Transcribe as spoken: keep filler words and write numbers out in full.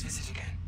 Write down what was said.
Please visit again.